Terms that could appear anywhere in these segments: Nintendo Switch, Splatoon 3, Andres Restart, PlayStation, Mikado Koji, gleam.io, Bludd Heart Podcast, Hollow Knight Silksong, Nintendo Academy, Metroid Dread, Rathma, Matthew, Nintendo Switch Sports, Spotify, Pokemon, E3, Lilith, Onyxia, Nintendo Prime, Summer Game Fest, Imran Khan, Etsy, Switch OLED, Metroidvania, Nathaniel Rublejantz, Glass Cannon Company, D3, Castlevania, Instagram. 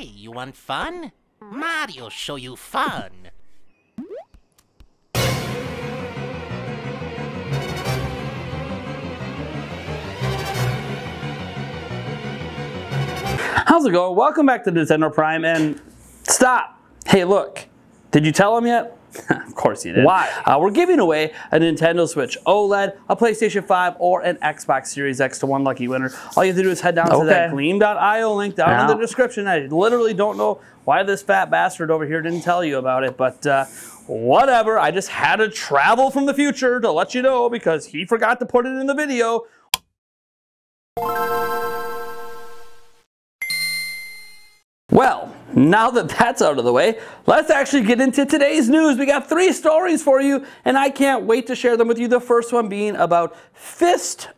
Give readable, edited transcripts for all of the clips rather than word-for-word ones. Hey, you want fun? Mario show you fun. How's it going? Welcome back to Nintendo Prime and stop. Hey, look. Did you tell him yet? Of course you did. Why? We're giving away a Nintendo Switch OLED, a PlayStation 5, or an Xbox Series X to one lucky winner. All you have to do is head down to that gleam.io link down in the description. I literally don't know why this fat bastard over here didn't tell you about it, but whatever. I just had to travel from the future to let you know because he forgot to put it in the video. Well, now that that's out of the way, let's actually get into today's news. We got three stories for you, and I can't wait to share them with you. The first one being about Fist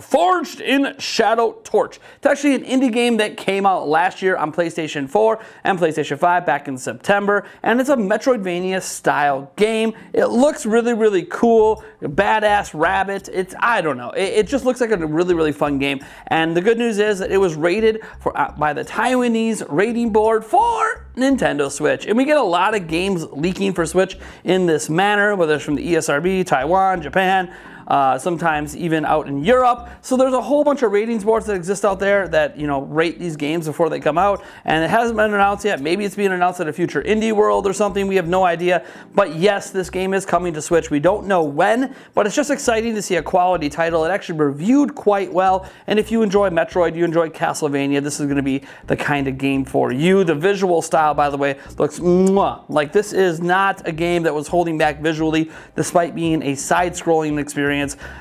Forged in Shadow Torch. It's actually an indie game that came out last year on PlayStation 4 and PlayStation 5 back in September, and it's a Metroidvania style game. It looks really, really cool. Badass rabbit. It's, I don't know. It just looks like a really, really fun game. And the good news is that it was rated for, by the Taiwanese rating board for Nintendo Switch. And we get a lot of games leaking for Switch in this manner, whether it's from the ESRB, Taiwan, Japan, sometimes even out in Europe. So there's a whole bunch of ratings boards that exist out there that, you know, rate these games before they come out, and it hasn't been announced yet. Maybe it's being announced at a future indie world or something. We have no idea, but yes, this game is coming to Switch. We don't know when, but it's just exciting to see a quality title. It actually reviewed quite well, and if you enjoy Metroid, you enjoy Castlevania, this is going to be the kind of game for you. The visual style, by the way, looks like this is not a game that was holding back visually despite being a side-scrolling experience.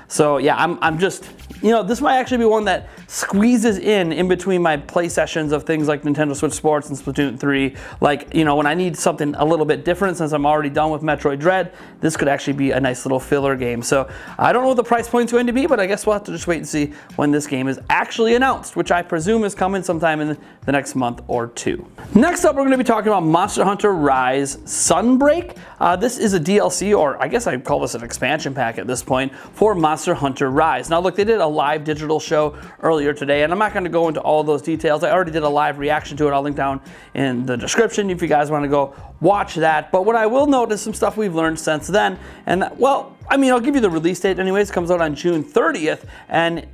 So yeah, I'm just, you know, this might actually be one that squeezes in between my play sessions of things like Nintendo Switch Sports and Splatoon 3. Like, you know, when I need something a little bit different since I'm already done with Metroid Dread, this could actually be a nice little filler game. So I don't know what the price point's going to be, but I guess we'll have to just wait and see when this game is actually announced, which I presume is coming sometime in the next month or two. Next up, we're going to be talking about Monster Hunter Rise Sunbreak. This is a DLC, or I guess I'd call this an expansion pack at this point, for Monster Hunter Rise. Now look, they did a live digital show earlier today, and I'm not going to go into all those details. I already did a live reaction to it. I'll link down in the description if you guys want to go watch that. But what I will note is some stuff we've learned since then, and well, I mean, I'll give you the release date anyways. It comes out on June 30th, and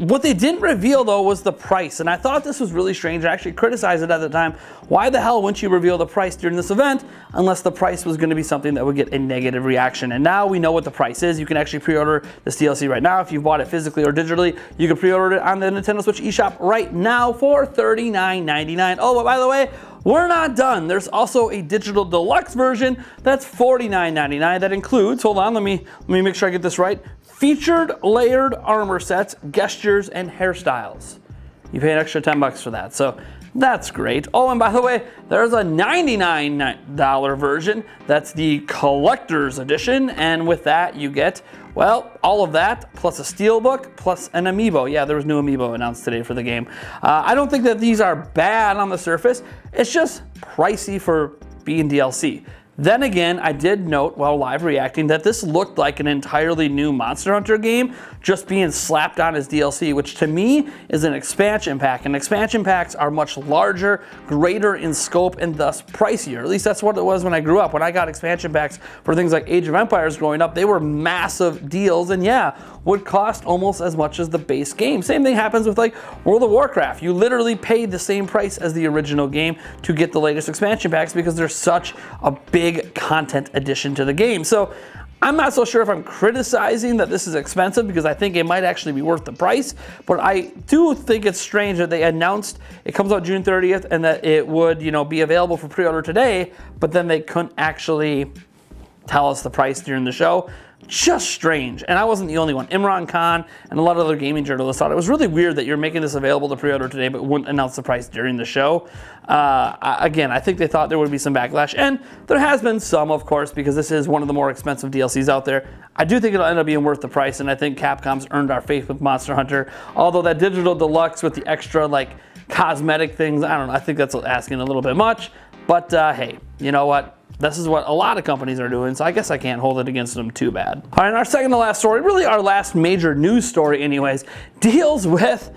what they didn't reveal, though, was the price, and I thought this was really strange. I actually criticized it at the time. Why the hell wouldn't you reveal the price during this event unless the price was going to be something that would get a negative reaction? And now we know what the price is. You can actually pre-order this DLC right now. If you bought it physically or digitally, you can pre-order it on the Nintendo Switch eShop right now for $39.99. Oh, but by the way, we're not done. There's also a digital deluxe version that's $49.99 that includes, hold on, let me make sure I get this right, featured layered armor sets, gestures, and hairstyles. You pay an extra 10 bucks for that, so that's great. Oh, and by the way, there's a $99 version. That's the collector's edition, and with that you get, well, all of that, plus a steelbook, plus an amiibo. Yeah, there was new amiibo announced today for the game. I don't think that these are bad on the surface. It's just pricey for being DLC. Then again, I did note while live reacting that this looked like an entirely new Monster Hunter game just being slapped on as DLC, which to me is an expansion pack. And expansion packs are much larger, greater in scope, and thus pricier. At least that's what it was when I grew up. When I got expansion packs for things like Age of Empires growing up, they were massive deals, and yeah, would cost almost as much as the base game. Same thing happens with like World of Warcraft. You literally paid the same price as the original game to get the latest expansion packs because they're such a big content addition to the game. So I'm not so sure if I'm criticizing that this is expensive because I think it might actually be worth the price, but I do think it's strange that they announced it comes out June 30th and that it would, you know, be available for pre-order today, but then they couldn't actually tell us the price during the show. Just strange. And I wasn't the only one. Imran Khan and a lot of other gaming journalists thought it was really weird that you're making this available to pre-order today but wouldn't announce the price during the show. Again, I think they thought there would be some backlash, and there has been some, of course, because this is one of the more expensive DLCs out there. I do think it'll end up being worth the price, and I think Capcom's earned our faith with Monster Hunter, although that digital deluxe with the extra like cosmetic things, I don't know, I think that's asking a little bit much, but hey, you know what? This is what a lot of companies are doing, so I guess I can't hold it against them too bad. All right, and our second to last story, really our last major news story anyways, deals with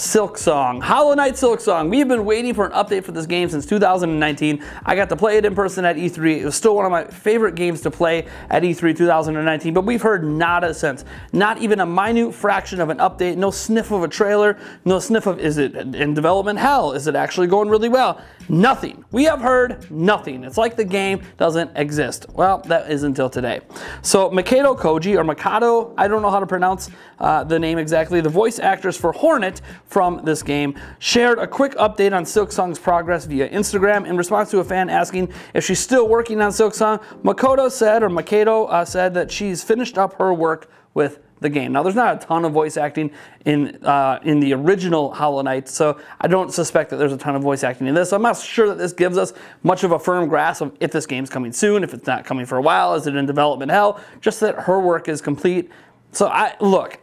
Silksong. Hollow Knight Silksong. We've been waiting for an update for this game since 2019. I got to play it in person at E3. It was still one of my favorite games to play at E3 2019, but we've heard nada since. Not even a minute fraction of an update, no sniff of a trailer, no sniff of is it in development hell? Is it actually going really well? Nothing. We have heard nothing. It's like the game doesn't exist. Well, that is until today. So Mikado Koji, or Mikado, I don't know how to pronounce the name exactly, the voice actress for Hornet from this game, shared a quick update on Silksong's progress via Instagram in response to a fan asking if she's still working on Silksong. Mikado said that she's finished up her work with the game. Now, there's not a ton of voice acting in the original Hollow Knight, so I don't suspect that there's a ton of voice acting in this. I'm not sure that this gives us much of a firm grasp of if this game's coming soon, if it's not coming for a while, is it in development hell, just that her work is complete. So I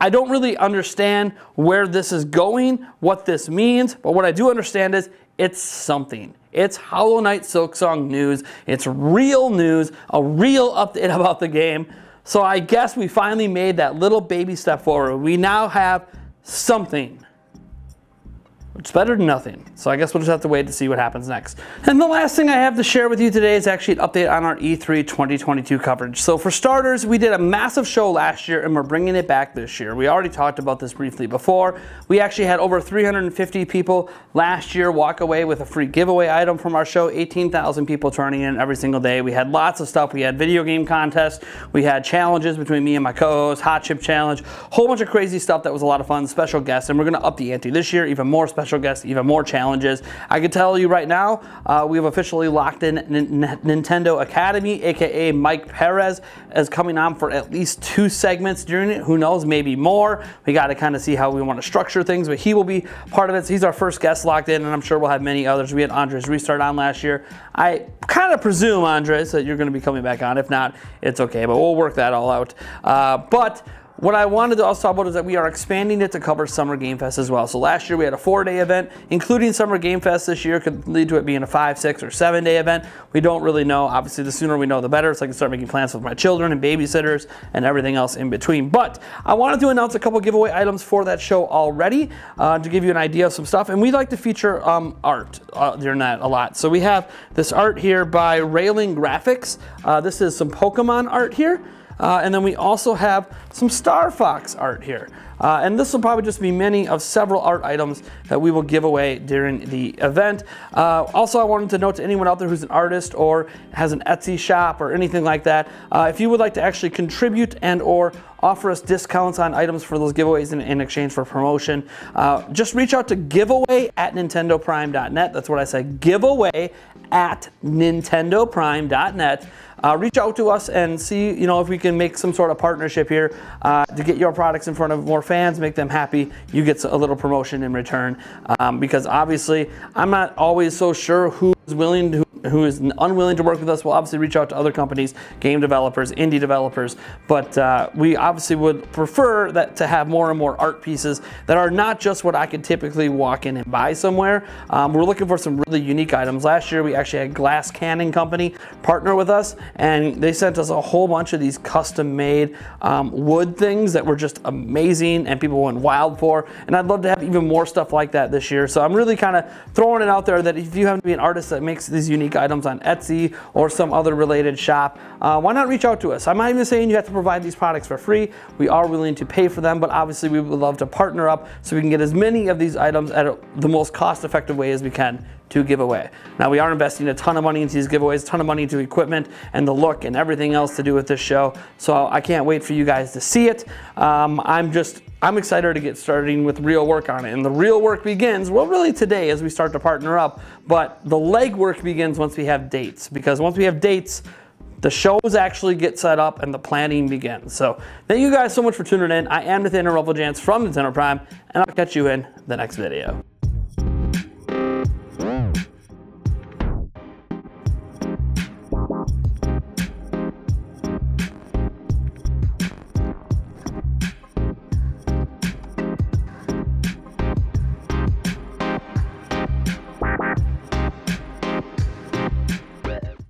don't really understand where this is going, what this means, but what I do understand is it's something. It's Hollow Knight Silksong news. It's real news, a real update about the game. So I guess we finally made that little baby step forward. We now have something. It's better than nothing. So I guess we'll just have to wait to see what happens next. And the last thing I have to share with you today is actually an update on our E3 2022 coverage. So for starters, we did a massive show last year and we're bringing it back this year. We already talked about this briefly before. We actually had over 350 people last year walk away with a free giveaway item from our show, 18,000 people turning in every single day. We had lots of stuff. We had video game contests. We had challenges between me and my co-host, hot chip challenge, whole bunch of crazy stuff that was a lot of fun, special guests. And we're gonna up the ante this year, even more special guests, even more challenges. I can tell you right now, we've officially locked in Nintendo Academy, aka Mike Perez, is coming on for at least 2 segments during it. Who knows, maybe more. We got to kind of see how we want to structure things, but he will be part of it. So he's our first guest locked in, and I'm sure we'll have many others. We had Andres Restart on last year. I kind of presume, Andres, that you're going to be coming back on. If not, it's okay, but we'll work that all out. But what I wanted to also talk about is that we are expanding it to cover Summer Game Fest as well. So last year we had a 4-day event, including Summer Game Fest. This year could lead to it being a 5, 6, or 7-day event. We don't really know. Obviously, the sooner we know, the better. So I can start making plans with my children and babysitters and everything else in between. But I wanted to announce a couple giveaway items for that show already to give you an idea of some stuff. And we like to feature art during that a lot. So we have this art here by Railing Graphics. This is some Pokemon art here. And then we also have some Star Fox art here. And this will probably just be many of several art items that we will give away during the event. Also, I wanted to note to anyone out there who's an artist or has an Etsy shop or anything like that, if you would like to actually contribute and or offer us discounts on items for those giveaways in exchange for promotion, just reach out to giveaway@nintendoprime.net. That's what I said, giveaway@nintendoprime.net. Reach out to us and see, you know, if we can make some sort of partnership here to get your products in front of more fans, make them happy. You get a little promotion in return because obviously I'm not always so sure who is unwilling to work with us. We'll obviously reach out to other companies, game developers, indie developers, but we obviously would prefer that to have more and more art pieces that are not just what I could typically walk in and buy somewhere. We're looking for some really unique items. Last year, we actually had Glass Cannon Company partner with us, and they sent us a whole bunch of these custom-made wood things that were just amazing and people went wild for, and I'd love to have even more stuff like that this year. So I'm really kind of throwing it out there that if you happen to be an artist that makes these unique items on Etsy or some other related shop, why not reach out to us? I'm not even saying you have to provide these products for free. We are willing to pay for them, but obviously we would love to partner up so we can get as many of these items at the most cost-effective way as we can to give away. Now, we are investing a ton of money into these giveaways, a ton of money into equipment and the look and everything else to do with this show. So I can't wait for you guys to see it. I'm excited to get starting with real work on it. And the real work begins, well, really today as we start to partner up, but the legwork begins once we have dates, because once we have dates, the shows actually get set up and the planning begins. So thank you guys so much for tuning in. I am Nathaniel Rublejantz from Nintendo Prime, and I'll catch you in the next video.